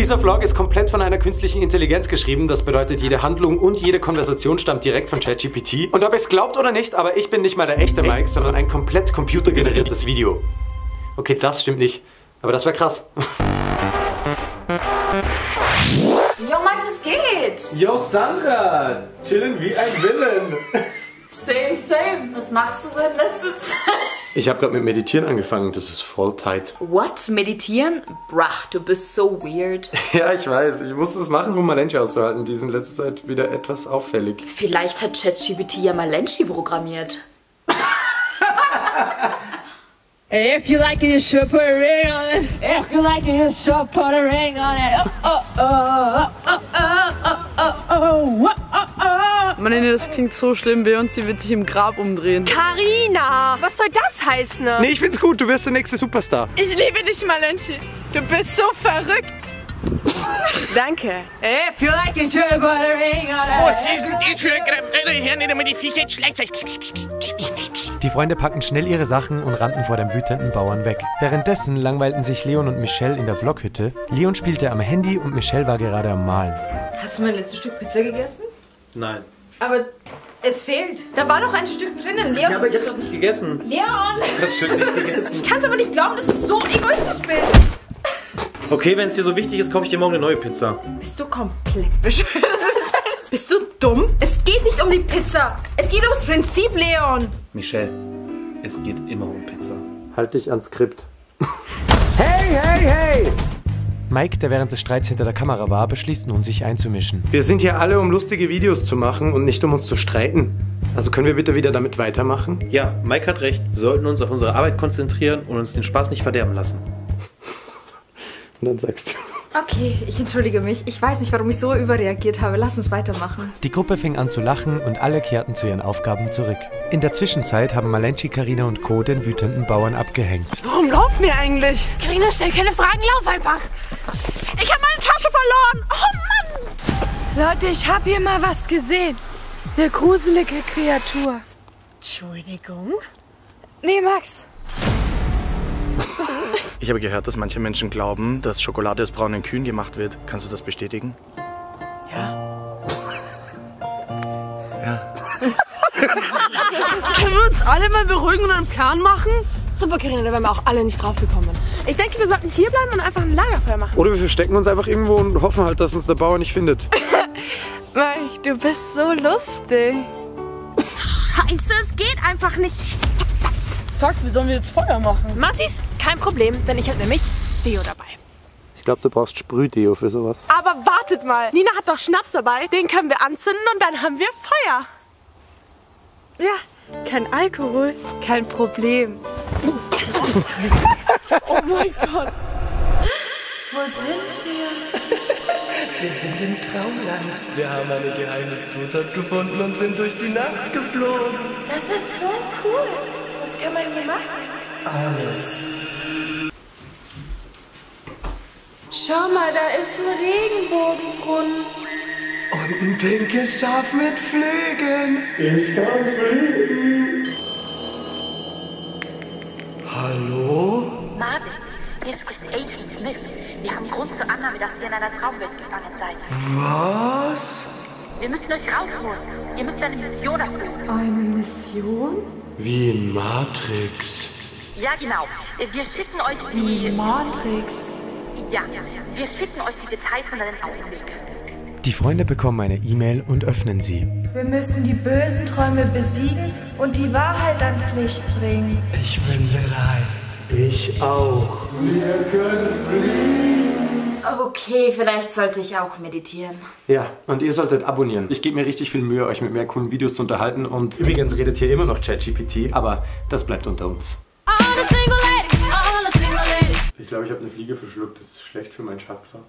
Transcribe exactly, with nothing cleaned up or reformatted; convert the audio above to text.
Dieser Vlog ist komplett von einer künstlichen Intelligenz geschrieben. Das bedeutet, jede Handlung und jede Konversation stammt direkt von ChatGPT. Und ob ihr es glaubt oder nicht, aber ich bin nicht mal der echte Mike, sondern ein komplett computergeneriertes Video. Okay, das stimmt nicht. Aber das war krass. Yo Mike, was geht? Yo Sandra, chillen wie ein Villain. Same, same. Was machst du so in letzter Zeit? Ich habe gerade mit Meditieren angefangen, das ist voll tight. What? Meditieren? Brah, du bist so weird. Ja, ich weiß, ich musste es machen, um Malenchi auszuhalten. Die ist in letzter Zeit wieder etwas auffällig. Vielleicht hat ChatGPT ja Malenchi programmiert. If you like it, you should put a ring on it. If you like it, you should put a ring on it. Oh, oh, oh, oh, oh, oh, oh, oh, oh, oh. Mann, das klingt so schlimm. Beyoncé wird sich im Grab umdrehen. Karina, was soll das heißen? Nee, ich find's gut. Du wirst der nächste Superstar. Ich liebe dich, Malenchi. Du bist so verrückt. Danke. If you like it, you're bothering us. Oh, sie sind eh schön. Greift eure Hirne, damit die Viecher schlecht. Die Freunde packten schnell ihre Sachen und rannten vor dem wütenden Bauern weg. Währenddessen langweilten sich Leon und Michelle in der Vloghütte. Leon spielte am Handy und Michelle war gerade am Malen. Hast du mein letztes Stück Pizza gegessen? Nein. Aber es fehlt. Da war noch ein Stück drinnen, Leon. Ja, aber ich hab das nicht gegessen. Leon! Das Stück nicht gegessen. Ich kann's aber nicht glauben, dass du so egoistisch bist. Okay, wenn es dir so wichtig ist, kaufe ich dir morgen eine neue Pizza. Bist du komplett bescheuert? Bist du dumm? Es geht nicht um die Pizza. Es geht ums Prinzip, Leon. Michelle, es geht immer um Pizza. Halt dich ans Skript. Hey, hey, hey! Mike, der während des Streits hinter der Kamera war, beschließt nun, sich einzumischen. Wir sind hier alle, um lustige Videos zu machen und nicht um uns zu streiten. Also können wir bitte wieder damit weitermachen? Ja, Mike hat recht. Wir sollten uns auf unsere Arbeit konzentrieren und uns den Spaß nicht verderben lassen. Und dann sagst du... Okay, ich entschuldige mich. Ich weiß nicht, warum ich so überreagiert habe. Lass uns weitermachen. Die Gruppe fing an zu lachen und alle kehrten zu ihren Aufgaben zurück. In der Zwischenzeit haben Malenchi, Karina und Co. den wütenden Bauern abgehängt. Warum laufen wir eigentlich? Karina, stell keine Fragen, lauf einfach! Ich habe meine Tasche verloren! Oh Mann! Leute, ich habe hier mal was gesehen. Eine gruselige Kreatur. Entschuldigung? Nee, Max. Ich habe gehört, dass manche Menschen glauben, dass Schokolade aus braunen Kühen gemacht wird. Kannst du das bestätigen? Ja. Ja. Können wir uns alle mal beruhigen und einen Plan machen? Super, Karina, da wären wir auch alle nicht drauf gekommen. Ich denke, wir sollten hier bleiben und einfach ein Lagerfeuer machen. Oder wir verstecken uns einfach irgendwo und hoffen halt, dass uns der Bauer nicht findet. Mike, du bist so lustig. Scheiße, es geht einfach nicht. Fuck, wie sollen wir jetzt Feuer machen? Massis, kein Problem, denn ich habe nämlich Deo dabei. Ich glaube, du brauchst Sprühdeo für sowas. Aber wartet mal, Nina hat doch Schnaps dabei. Den können wir anzünden und dann haben wir Feuer. Ja, kein Alkohol, kein Problem. Oh mein Gott. Wo sind wir? Wir sind im Traumland. Wir haben eine geheime Zutat gefunden und sind durch die Nacht geflogen. Das ist so cool. Was kann man hier machen? Alles. Schau mal, da ist ein Regenbogenbrunnen. Und ein pinkes Schaf mit Flügeln. Ich kann fliegen. Hallo? Marvin, hier spricht Agent Smith. Wir haben Grund zur Annahme, dass ihr in einer Traumwelt gefangen seid. Was? Wir müssen euch rausholen. Ihr müsst eine Mission erfüllen. Eine Mission? Wie in Matrix. Ja, genau. Wir schicken euch die... Wie in Matrix? Ja, wir schicken euch die Details und einen Ausweg. Die Freunde bekommen eine E-Mail und öffnen sie. Wir müssen die bösen Träume besiegen und die Wahrheit ans Licht bringen. Ich bin bereit. Ich auch. Wir können fliegen. Okay, vielleicht sollte ich auch meditieren. Ja, und ihr solltet abonnieren. Ich gebe mir richtig viel Mühe, euch mit mehr coolen Videos zu unterhalten. Und übrigens redet hier immer noch ChatGPT, aber das bleibt unter uns. Ich glaube, ich habe eine Fliege verschluckt. Das ist schlecht für meinen Chakra.